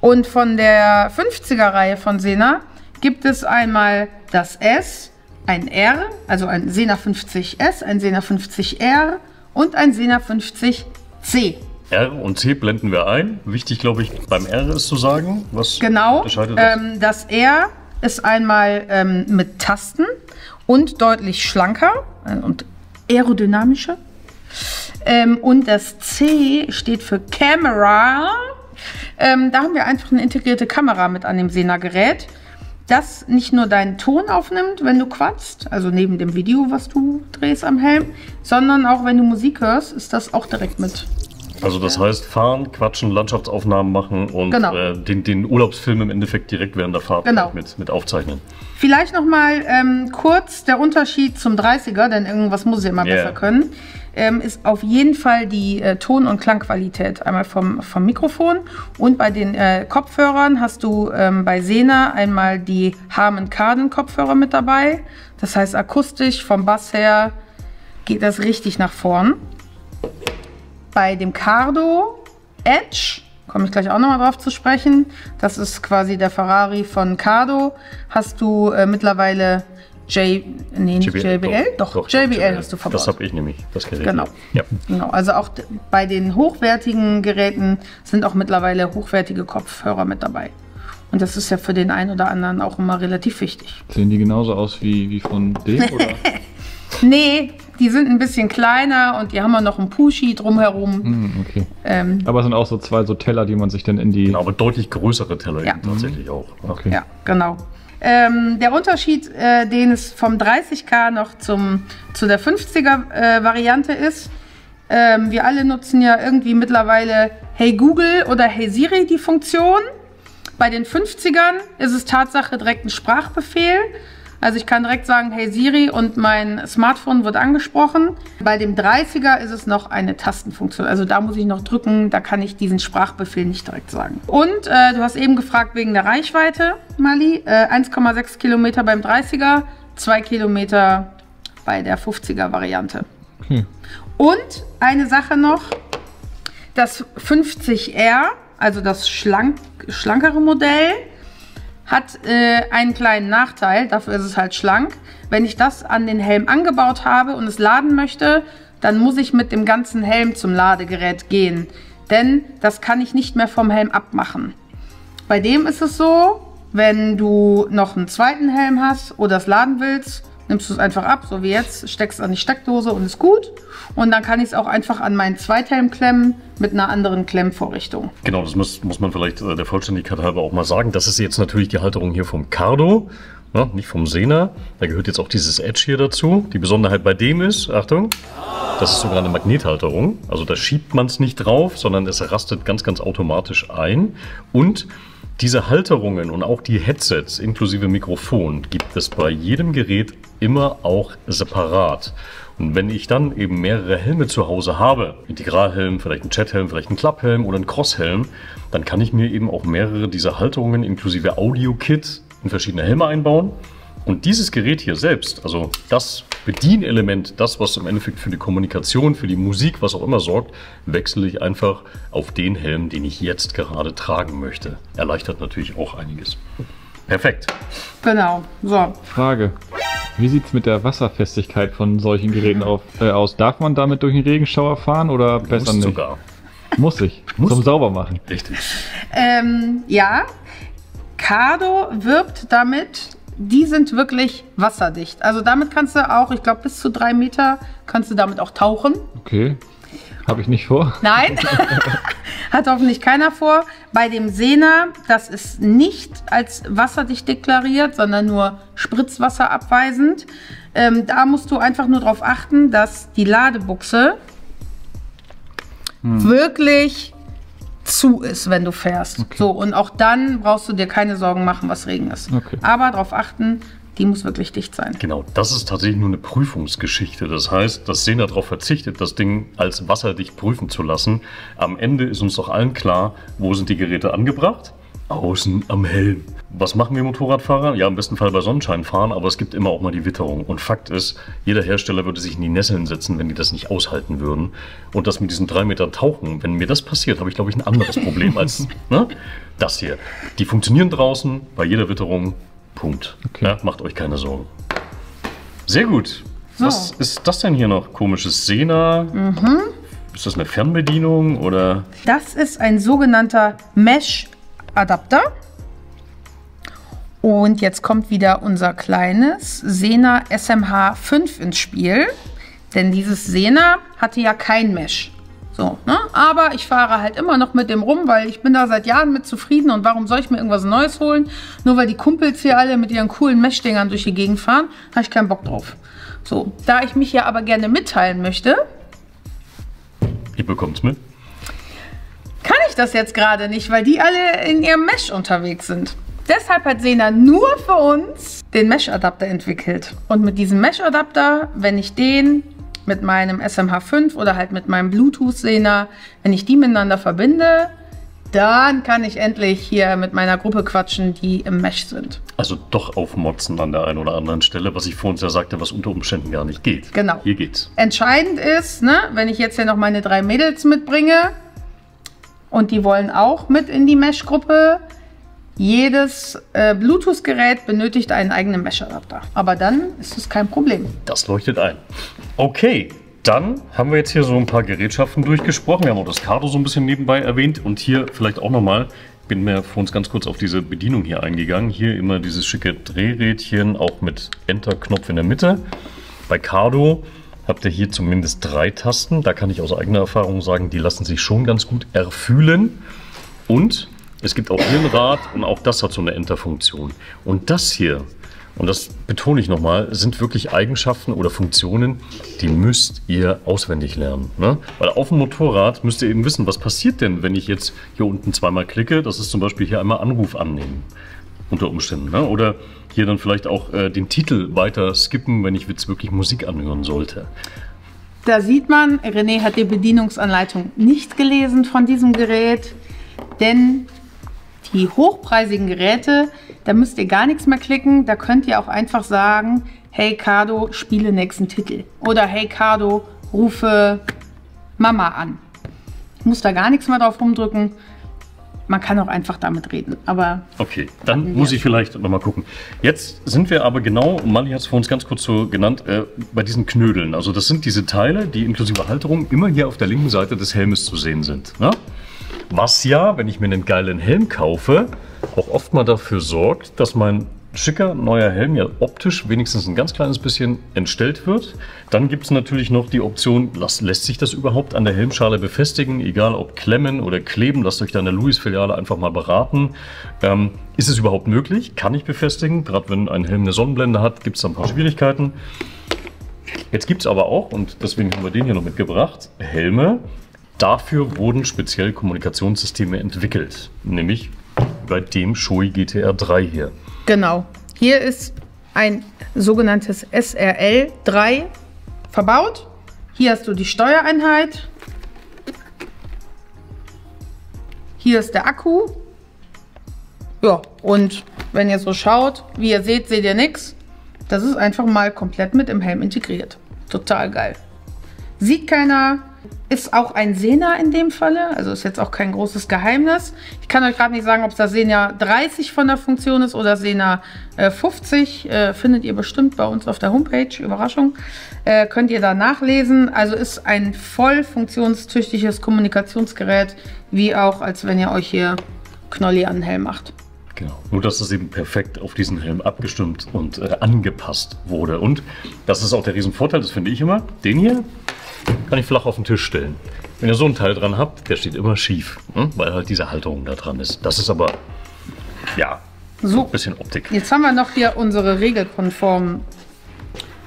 Und von der fünfziger Reihe von Sena gibt es einmal das S, ein R, also ein Sena fünfzig S, ein Sena fünfzig R und ein Sena fünfzig C. R und C blenden wir ein. Wichtig, glaube ich, beim R ist zu sagen, was genau, unterscheidet das? Ähm, das R ist einmal ähm, mit Tasten und deutlich schlanker und aerodynamischer. Ähm, und das C steht für Camera. Ähm, da haben wir einfach eine integrierte Kamera mit an dem Sena-Gerät, das nicht nur deinen Ton aufnimmt, wenn du quatschst, also neben dem Video, was du drehst am Helm, sondern auch wenn du Musik hörst, ist das auch direkt mit. Also das heißt fahren, quatschen, Landschaftsaufnahmen machen und genau. äh, den, den Urlaubsfilm im Endeffekt direkt während der Fahrt genau. mit, mit aufzeichnen. Vielleicht nochmal ähm, kurz der Unterschied zum dreißiger, denn irgendwas muss ich immer yeah. besser können. Ist auf jeden Fall die äh, Ton- und Klangqualität. Einmal vom, vom Mikrofon und bei den äh, Kopfhörern hast du ähm, bei Sena einmal die Harman Kardon Kopfhörer mit dabei. Das heißt akustisch, vom Bass her geht das richtig nach vorn. Bei dem Cardo Edge komme ich gleich auch nochmal drauf zu sprechen. Das ist quasi der Ferrari von Cardo. Hast du äh, mittlerweile J, nee, nicht J B L, J B L? Doch, doch, J B L, J B L hast du verbaut. Das habe ich nämlich, das kenne ich. Genau. Ja. Genau. Also auch bei den hochwertigen Geräten sind auch mittlerweile hochwertige Kopfhörer mit dabei. Und das ist ja für den einen oder anderen auch immer relativ wichtig. Sehen die genauso aus wie, wie von dem? Oder? Nee, die sind ein bisschen kleiner und die haben auch noch einen Pushy drumherum. Mm, okay. ähm, aber es sind auch so zwei so Teller, die man sich dann in die... Genau, aber deutlich größere Teller ja. tatsächlich auch. Okay. Ja, genau. Ähm, der Unterschied, äh, den es vom dreißig K noch zum, zu der fünfziger äh, Variante ist, ähm, wir alle nutzen ja irgendwie mittlerweile Hey Google oder Hey Siri die Funktion. Bei den fünfzigern ist es Tatsache direkt ein Sprachbefehl. Also ich kann direkt sagen, hey Siri, und mein Smartphone wird angesprochen. Bei dem dreißiger ist es noch eine Tastenfunktion. Also da muss ich noch drücken, da kann ich diesen Sprachbefehl nicht direkt sagen. Und äh, du hast eben gefragt wegen der Reichweite, Mali. Äh, eins Komma sechs Kilometer beim dreißiger, zwei Kilometer bei der fünfziger Variante. Okay. Und eine Sache noch, das fünfzig R. Also das schlank, schlankere Modell hat äh, einen kleinen Nachteil, dafür ist es halt schlank. Wenn ich das an den Helm angebaut habe und es laden möchte, dann muss ich mit dem ganzen Helm zum Ladegerät gehen. Denn das kann ich nicht mehr vom Helm abmachen. Bei dem ist es so, wenn du noch einen zweiten Helm hast oder es laden willst, nimmst du es einfach ab, so wie jetzt, steckst an die Steckdose und ist gut. Und dann kann ich es auch einfach an meinen Zweithelm klemmen mit einer anderen Klemmvorrichtung. Genau, das muss, muss man vielleicht der Vollständigkeit halber auch mal sagen. Das ist jetzt natürlich die Halterung hier vom Cardo, ne, nicht vom Sena. Da gehört jetzt auch dieses Edge hier dazu. Die Besonderheit bei dem ist, Achtung, das ist sogar eine Magnethalterung. Also da schiebt man es nicht drauf, sondern es rastet ganz, ganz automatisch ein. Und diese Halterungen und auch die Headsets inklusive Mikrofon gibt es bei jedem Gerät immer auch separat. Und wenn ich dann eben mehrere Helme zu Hause habe, Integralhelm, vielleicht einen Chathelm, vielleicht einen Klapphelm oder einen Crosshelm, dann kann ich mir eben auch mehrere dieser Halterungen inklusive Audio-Kit in verschiedene Helme einbauen. Und dieses Gerät hier selbst, also das Bedienelement, das, was im Endeffekt für die Kommunikation, für die Musik, was auch immer sorgt, wechsle ich einfach auf den Helm, den ich jetzt gerade tragen möchte. Erleichtert natürlich auch einiges. Perfekt. Genau. So. Frage. Wie sieht es mit der Wasserfestigkeit von solchen Geräten auf, äh, aus? Darf man damit durch einen Regenschauer fahren oder besser Muss nicht? sogar. Muss ich. Muss zum Saubermachen. Richtig. Ähm, ja. Cardo wirbt damit... Die sind wirklich wasserdicht. Also damit kannst du auch, ich glaube, bis zu drei Meter kannst du damit auch tauchen. Okay, habe ich nicht vor. Nein, hat hoffentlich keiner vor. Bei dem Sena, das ist nicht als wasserdicht deklariert, sondern nur spritzwasserabweisend. Ähm, da musst du einfach nur darauf achten, dass die Ladebuchse hm. wirklich... zu ist, wenn du fährst. Okay. So, und auch dann brauchst du dir keine Sorgen machen, was Regen ist. Okay. Aber darauf achten, die muss wirklich dicht sein. Genau, das ist tatsächlich nur eine Prüfungsgeschichte. Das heißt, dass Sena darauf verzichtet, das Ding als wasserdicht prüfen zu lassen. Am Ende ist uns doch allen klar, wo sind die Geräte angebracht? Außen am Helm. Was machen wir Motorradfahrer? Ja, im besten Fall bei Sonnenschein fahren, aber es gibt immer auch mal die Witterung. Und Fakt ist, jeder Hersteller würde sich in die Nesseln setzen, wenn die das nicht aushalten würden. Und das mit diesen drei Metern Tauchen, wenn mir das passiert, habe ich, glaube ich, ein anderes Problem als ne? das hier. Die funktionieren draußen, bei jeder Witterung, Punkt. Okay. Ja, macht euch keine Sorgen. Sehr gut. So. Was ist das denn hier noch? Komisches Sena. Mhm. Ist das eine Fernbedienung oder? Das ist ein sogenannter Mesh Adapter. Und jetzt kommt wieder unser kleines Sena S M H fünf ins Spiel, denn dieses Sena hatte ja kein Mesh. So, ne? Aber ich fahre halt immer noch mit dem rum, weil ich bin da seit Jahren mit zufrieden und warum soll ich mir irgendwas Neues holen? Nur weil die Kumpels hier alle mit ihren coolen Mesh-Dingern durch die Gegend fahren, habe ich keinen Bock drauf. So, da ich mich ja aber gerne mitteilen möchte. Ihr bekommt's mit. Kann ich das jetzt gerade nicht, weil die alle in ihrem Mesh unterwegs sind. Deshalb hat Sena nur für uns den Mesh-Adapter entwickelt. Und mit diesem Mesh-Adapter, wenn ich den mit meinem S M H fünf oder halt mit meinem Bluetooth-Sena, wenn ich die miteinander verbinde, dann kann ich endlich hier mit meiner Gruppe quatschen, die im Mesh sind. Also doch aufmotzen an der einen oder anderen Stelle, was ich vor uns ja sagte, was unter Umständen gar nicht geht. Genau. Hier geht's. Entscheidend ist, ne, wenn ich jetzt hier noch meine drei Mädels mitbringe, und die wollen auch mit in die Mesh-Gruppe. Jedes äh, Bluetooth-Gerät benötigt einen eigenen Mesh-Adapter. Aber dann ist es kein Problem. Das leuchtet ein. Okay, dann haben wir jetzt hier so ein paar Gerätschaften durchgesprochen. Wir haben auch das Cardo so ein bisschen nebenbei erwähnt. Und hier vielleicht auch nochmal, ich bin mir vor uns ganz kurz auf diese Bedienung hier eingegangen. Hier immer dieses schicke Drehrädchen, auch mit Enter-Knopf in der Mitte. Bei Cardo habt ihr hier zumindest drei Tasten. Da kann ich aus eigener Erfahrung sagen, die lassen sich schon ganz gut erfühlen. Und es gibt auch hier ein Rad und auch das hat so eine Enter-Funktion. Und das hier, und das betone ich nochmal, sind wirklich Eigenschaften oder Funktionen, die müsst ihr auswendig lernen. Ne? Weil auf dem Motorrad müsst ihr eben wissen, was passiert denn, wenn ich jetzt hier unten zweimal klicke. Das ist zum Beispiel hier einmal Anruf annehmen unter Umständen. Ne? Oder hier dann vielleicht auch äh, den Titel weiter skippen, wenn ich jetzt wirklich Musik anhören sollte. Da sieht man, René hat die Bedienungsanleitung nicht gelesen von diesem Gerät, denn die hochpreisigen Geräte, da müsst ihr gar nichts mehr klicken. Da könnt ihr auch einfach sagen, hey Cardo, spiele nächsten Titel. Oder hey Cardo, rufe Mama an. Ich muss da gar nichts mehr drauf rumdrücken. Man kann auch einfach damit reden. Aber okay, dann muss ich vielleicht nochmal gucken. Jetzt sind wir aber genau, Mali hat es vor uns ganz kurz so genannt, äh, bei diesen Knödeln. Also das sind diese Teile, die inklusive Halterung immer hier auf der linken Seite des Helmes zu sehen sind. Na? Was ja, wenn ich mir einen geilen Helm kaufe, auch oft mal dafür sorgt, dass mein schicker neuer Helm ja optisch wenigstens ein ganz kleines bisschen entstellt wird. Dann gibt es natürlich noch die Option, las, lässt sich das überhaupt an der Helmschale befestigen, egal ob klemmen oder kleben, lasst euch da in der Louis-Filiale einfach mal beraten. Ähm, ist es überhaupt möglich? Kann ich befestigen? Gerade wenn ein Helm eine Sonnenblende hat, gibt es da ein paar Schwierigkeiten. Jetzt gibt es aber auch, und deswegen haben wir den hier noch mitgebracht, Helme. Dafür wurden speziell Kommunikationssysteme entwickelt, nämlich bei dem Shoei G T R drei hier. Genau, hier ist ein sogenanntes S R L drei verbaut. Hier hast du die Steuereinheit. Hier ist der Akku. Ja, und wenn ihr so schaut, wie ihr seht, seht ihr nichts. Das ist einfach mal komplett mit im Helm integriert. Total geil. Sieht keiner. Ist auch ein Sena in dem Falle, also ist jetzt auch kein großes Geheimnis. Ich kann euch gerade nicht sagen, ob es da Sena dreißig von der Funktion ist oder Sena fünfzig. Äh, findet ihr bestimmt bei uns auf der Homepage, Überraschung. Äh, könnt ihr da nachlesen. Also ist ein voll funktionstüchtiges Kommunikationsgerät, wie auch als wenn ihr euch hier Knolli an den Helm macht. Genau. Nur, dass es eben perfekt auf diesen Helm abgestimmt und äh, angepasst wurde. Und das ist auch der Riesenvorteil, das finde ich immer, den hier kann ich flach auf den Tisch stellen. Wenn ihr so einen Teil dran habt, der steht immer schief, hm? Weil halt diese Halterung da dran ist. Das ist aber, ja, so ein bisschen Optik. Jetzt haben wir noch hier unsere regelkonformen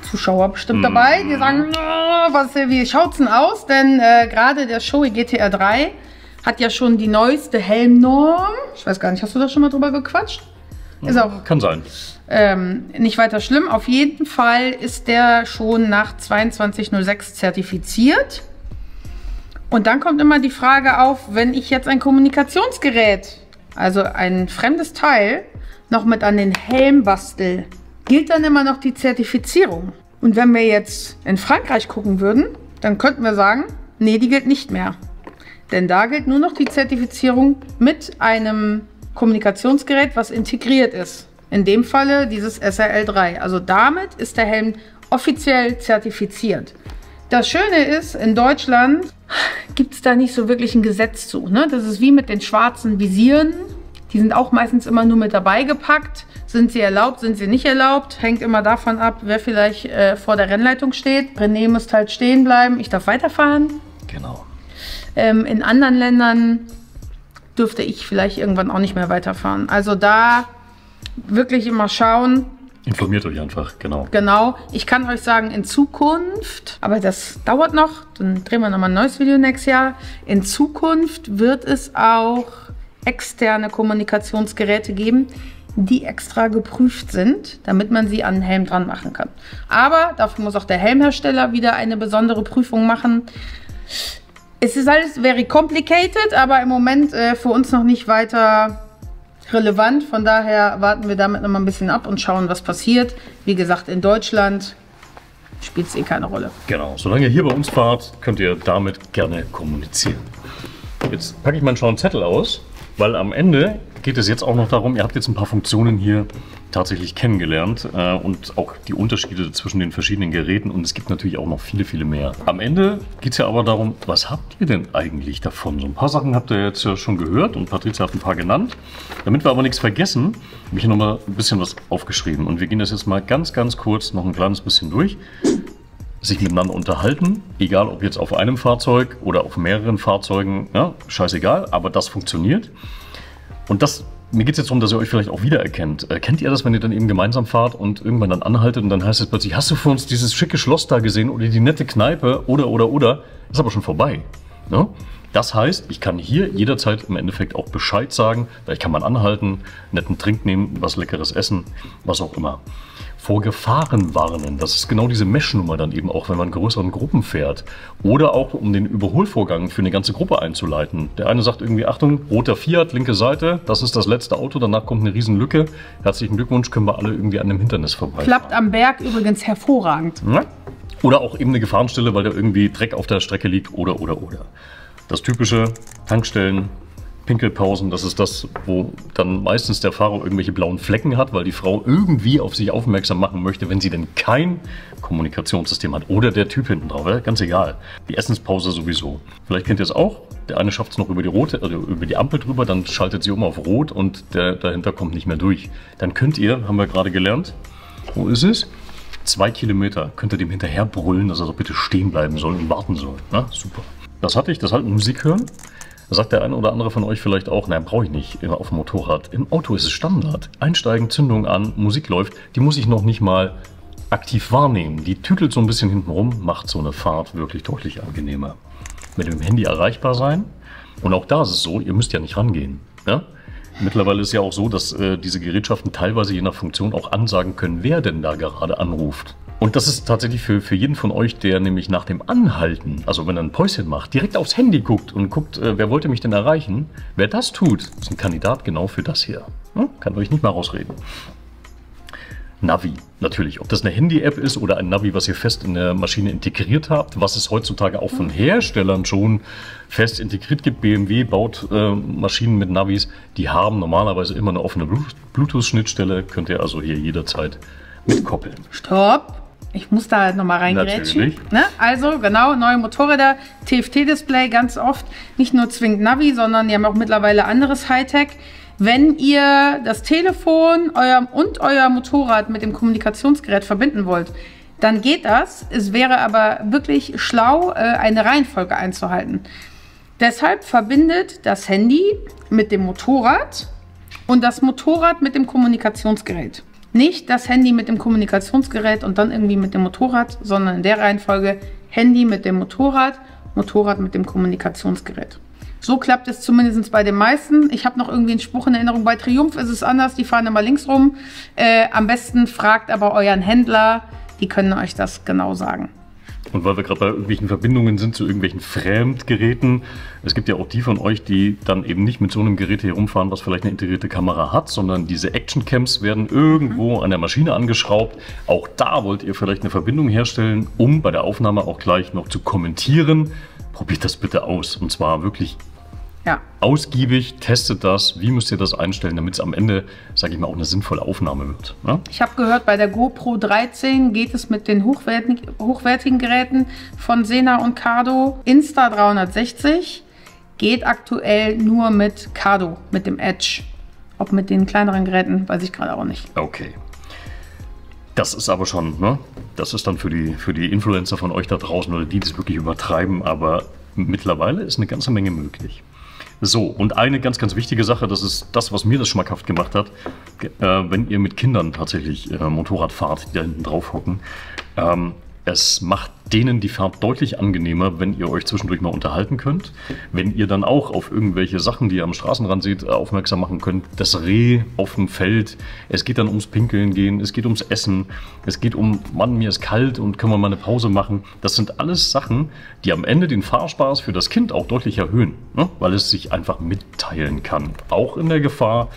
Zuschauer bestimmt mm. dabei. Die sagen, oh, was, wie schaut's denn aus? Denn äh, gerade der Shoei G T R drei hat ja schon die neueste Helmnorm. Ich weiß gar nicht, hast du da schon mal drüber gequatscht? Ist auch, kann sein. Ähm, nicht weiter schlimm. Auf jeden Fall ist der schon nach zweiundzwanzig null sechs zertifiziert. Und dann kommt immer die Frage auf, wenn ich jetzt ein Kommunikationsgerät, also ein fremdes Teil, noch mit an den Helm bastel, gilt dann immer noch die Zertifizierung. Und wenn wir jetzt in Frankreich gucken würden, dann könnten wir sagen, nee, die gilt nicht mehr. Denn da gilt nur noch die Zertifizierung mit einem Kommunikationsgerät, was integriert ist. In dem Falle dieses S R L drei. Also damit ist der Helm offiziell zertifiziert. Das Schöne ist, in Deutschland gibt es da nicht so wirklich ein Gesetz zu. Ne? Das ist wie mit den schwarzen Visieren. Die sind auch meistens immer nur mit dabei gepackt. Sind sie erlaubt, sind sie nicht erlaubt? Hängt immer davon ab, wer vielleicht äh, vor der Rennleitung steht. René muss halt stehen bleiben, ich darf weiterfahren. Genau. Ähm, in anderen Ländern dürfte ich vielleicht irgendwann auch nicht mehr weiterfahren. Also da wirklich immer schauen. Informiert euch einfach, genau. Genau. Ich kann euch sagen, in Zukunft, aber das dauert noch, dann drehen wir nochmal ein neues Video nächstes Jahr. In Zukunft wird es auch externe Kommunikationsgeräte geben, die extra geprüft sind, damit man sie an den Helm dran machen kann. Aber dafür muss auch der Helmhersteller wieder eine besondere Prüfung machen. Es ist alles very complicated, aber im Moment äh, für uns noch nicht weiter relevant. Von daher warten wir damit noch mal ein bisschen ab und schauen, was passiert. Wie gesagt, in Deutschland spielt es eh keine Rolle. Genau, solange ihr hier bei uns fahrt, könnt ihr damit gerne kommunizieren. Jetzt packe ich meinen Schauenzettel aus, weil am Ende geht es jetzt auch noch darum, ihr habt jetzt ein paar Funktionen hier tatsächlich kennengelernt äh, und auch die Unterschiede zwischen den verschiedenen Geräten, und es gibt natürlich auch noch viele, viele mehr. Am Ende geht es ja aber darum, was habt ihr denn eigentlich davon? So ein paar Sachen habt ihr jetzt ja schon gehört und Patricia hat ein paar genannt. Damit wir aber nichts vergessen, habe ich hier nochmal ein bisschen was aufgeschrieben und wir gehen das jetzt mal ganz, ganz kurz noch ein kleines bisschen durch. Sich miteinander unterhalten, egal ob jetzt auf einem Fahrzeug oder auf mehreren Fahrzeugen, ja, scheißegal, aber das funktioniert. Und das, mir geht es jetzt darum, dass ihr euch vielleicht auch wiedererkennt. Äh, kennt ihr das, wenn ihr dann eben gemeinsam fahrt und irgendwann dann anhaltet und dann heißt es plötzlich, hast du für uns dieses schicke Schloss da gesehen oder die nette Kneipe oder, oder, oder, ist aber schon vorbei. Ne? Das heißt, ich kann hier jederzeit im Endeffekt auch Bescheid sagen, da kann man anhalten, netten Trink nehmen, was Leckeres essen, was auch immer. Vor Gefahren warnen, das ist genau diese Mesh-Nummer dann eben auch, wenn man in größeren Gruppen fährt. Oder auch, um den Überholvorgang für eine ganze Gruppe einzuleiten. Der eine sagt irgendwie, Achtung, roter Fiat, linke Seite, das ist das letzte Auto, danach kommt eine Riesenlücke. Herzlichen Glückwunsch, können wir alle irgendwie an dem Hindernis vorbei. Klappt am Berg übrigens hervorragend. Ja. Oder auch eben eine Gefahrenstelle, weil da irgendwie Dreck auf der Strecke liegt oder, oder, oder. Das typische Tankstellen. Pinkelpausen, das ist das, wo dann meistens der Fahrer irgendwelche blauen Flecken hat, weil die Frau irgendwie auf sich aufmerksam machen möchte, wenn sie denn kein Kommunikationssystem hat. Oder der Typ hinten drauf, ganz egal. Die Essenspause sowieso. Vielleicht kennt ihr es auch, der eine schafft es noch über die rote, also über die Ampel drüber, dann schaltet sie um auf Rot und der dahinter kommt nicht mehr durch. Dann könnt ihr, haben wir gerade gelernt, wo ist es? Zwei Kilometer könnt ihr dem hinterher brüllen, dass er doch bitte stehen bleiben soll und warten soll. Na, super. Das hatte ich, das halt Musik hören. Da sagt der eine oder andere von euch vielleicht auch, nein, brauche ich nicht auf dem Motorrad. Im Auto ist es Standard. Einsteigen, Zündung an, Musik läuft, die muss ich noch nicht mal aktiv wahrnehmen. Die tütelt so ein bisschen hinten rum, macht so eine Fahrt wirklich deutlich angenehmer. Mit dem Handy erreichbar sein. Und auch da ist es so, ihr müsst ja nicht rangehen. Ja? Mittlerweile ist ja auch so, dass äh, diese Gerätschaften teilweise je nach Funktion auch ansagen können, wer denn da gerade anruft. Und das ist tatsächlich für, für jeden von euch, der nämlich nach dem Anhalten, also wenn er ein Päuschen macht, direkt aufs Handy guckt und guckt, äh, wer wollte mich denn erreichen, wer das tut, ist ein Kandidat genau für das hier. Hm? Kann euch nicht mal rausreden. Navi, natürlich. Ob das eine Handy-App ist oder ein Navi, was ihr fest in der Maschine integriert habt, was es heutzutage auch von Herstellern schon fest integriert gibt. B M W baut äh, Maschinen mit Navis, die haben normalerweise immer eine offene Bluetooth-Schnittstelle, könnt ihr also hier jederzeit mitkoppeln. Stopp! Ich muss da halt nochmal reingrätschen. Ne? Also genau, neue Motorräder, T F T-Display ganz oft. Nicht nur zwingend Navi, sondern die haben auch mittlerweile anderes Hightech. Wenn ihr das Telefon euer, und euer Motorrad mit dem Kommunikationsgerät verbinden wollt, dann geht das. Es wäre aber wirklich schlau, eine Reihenfolge einzuhalten. Deshalb verbindet das Handy mit dem Motorrad und das Motorrad mit dem Kommunikationsgerät. Nicht das Handy mit dem Kommunikationsgerät und dann irgendwie mit dem Motorrad, sondern in der Reihenfolge Handy mit dem Motorrad, Motorrad mit dem Kommunikationsgerät. So klappt es zumindest bei den meisten. Ich habe noch irgendwie einen Spruch in Erinnerung, bei Triumph ist es anders, die fahren immer links rum. Äh, am besten fragt aber euren Händler, die können euch das genau sagen. Und weil wir gerade bei irgendwelchen Verbindungen sind zu irgendwelchen Fremdgeräten, es gibt ja auch die von euch, die dann eben nicht mit so einem Gerät hier rumfahren, was vielleicht eine integrierte Kamera hat, sondern diese Actioncams werden irgendwo an der Maschine angeschraubt. Auch da wollt ihr vielleicht eine Verbindung herstellen, um bei der Aufnahme auch gleich noch zu kommentieren. Probiert das bitte aus und zwar wirklich ja. ausgiebig, testet das. Wie müsst ihr das einstellen, damit es am Ende, sage ich mal, auch eine sinnvolle Aufnahme wird? Ne? Ich habe gehört, bei der GoPro dreizehn geht es mit den hochwertigen, hochwertigen Geräten von Sena und Cardo. Insta dreihundertsechzig geht aktuell nur mit Cardo, mit dem Edge. Ob mit den kleineren Geräten, weiß ich gerade auch nicht. Okay. Das ist aber schon, ne? Das ist dann für die, für die Influencer von euch da draußen oder die, die es wirklich übertreiben. Aber mittlerweile ist eine ganze Menge möglich. So, und eine ganz, ganz wichtige Sache, das ist das, was mir das schmackhaft gemacht hat, äh, wenn ihr mit Kindern tatsächlich äh, Motorrad fahrt, die da hinten drauf hocken, ähm, es macht denen die Fahrt deutlich angenehmer, wenn ihr euch zwischendurch mal unterhalten könnt, wenn ihr dann auch auf irgendwelche Sachen, die ihr am Straßenrand seht, aufmerksam machen könnt, das Reh auf dem Feld, es geht dann ums Pinkeln gehen, es geht ums Essen, es geht um, Mann, mir ist kalt und können wir mal eine Pause machen. Das sind alles Sachen, die am Ende den Fahrspaß für das Kind auch deutlich erhöhen, ne? Weil es sich einfach mitteilen kann, auch in der Gefahr,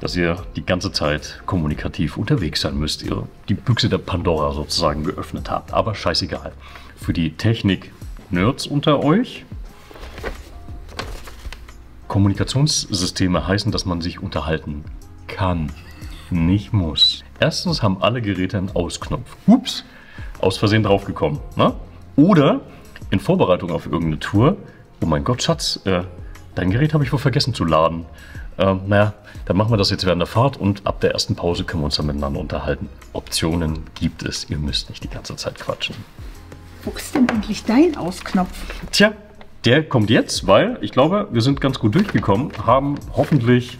dass ihr die ganze Zeit kommunikativ unterwegs sein müsst, ihr die Büchse der Pandora sozusagen geöffnet habt. Aber scheißegal. Für die Technik-Nerds unter euch, Kommunikationssysteme heißen, dass man sich unterhalten kann, nicht muss. Erstens haben alle Geräte einen Ausknopf. Ups, aus Versehen draufgekommen. Ne? Oder in Vorbereitung auf irgendeine Tour, oh mein Gott, Schatz, äh, dein Gerät habe ich wohl vergessen zu laden. Ähm, naja, dann machen wir das jetzt während der Fahrt und ab der ersten Pause können wir uns dann miteinander unterhalten. Optionen gibt es, ihr müsst nicht die ganze Zeit quatschen. Wo ist denn eigentlich dein Ausknopf? Tja, der kommt jetzt, weil ich glaube, wir sind ganz gut durchgekommen, haben hoffentlich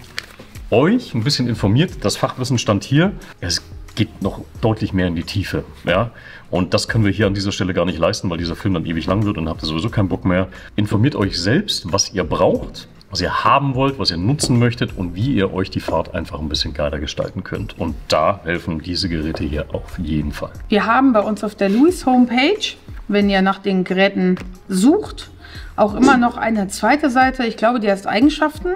euch ein bisschen informiert. Das Fachwissen stand hier. Es geht noch deutlich mehr in die Tiefe. Ja? Und das können wir hier an dieser Stelle gar nicht leisten, weil dieser Film dann ewig lang wird und habt ihr sowieso keinen Bock mehr. Informiert euch selbst, was ihr braucht, was ihr haben wollt, was ihr nutzen möchtet und wie ihr euch die Fahrt einfach ein bisschen geiler gestalten könnt. Und da helfen diese Geräte hier auf jeden Fall. Wir haben bei uns auf der Lewis Homepage, wenn ihr nach den Geräten sucht, auch immer noch eine zweite Seite. Ich glaube, die heißt Eigenschaften.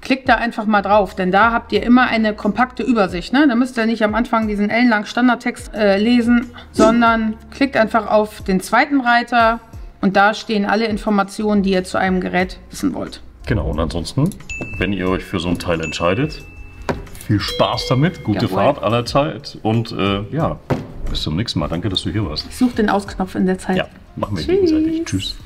Klickt da einfach mal drauf, denn da habt ihr immer eine kompakte Übersicht. Ne? Da müsst ihr nicht am Anfang diesen ellenlangen Standardtext äh, lesen, sondern klickt einfach auf den zweiten Reiter und da stehen alle Informationen, die ihr zu einem Gerät wissen wollt. Genau, und ansonsten, wenn ihr euch für so ein Teil entscheidet, viel Spaß damit, gute Jawohl. Fahrt allerzeit und äh, ja, bis zum nächsten Mal. Danke, dass du hier warst. Ich suche den Ausknopf in der Zeit. Ja, machen wir Tschüss. gegenseitig. Tschüss.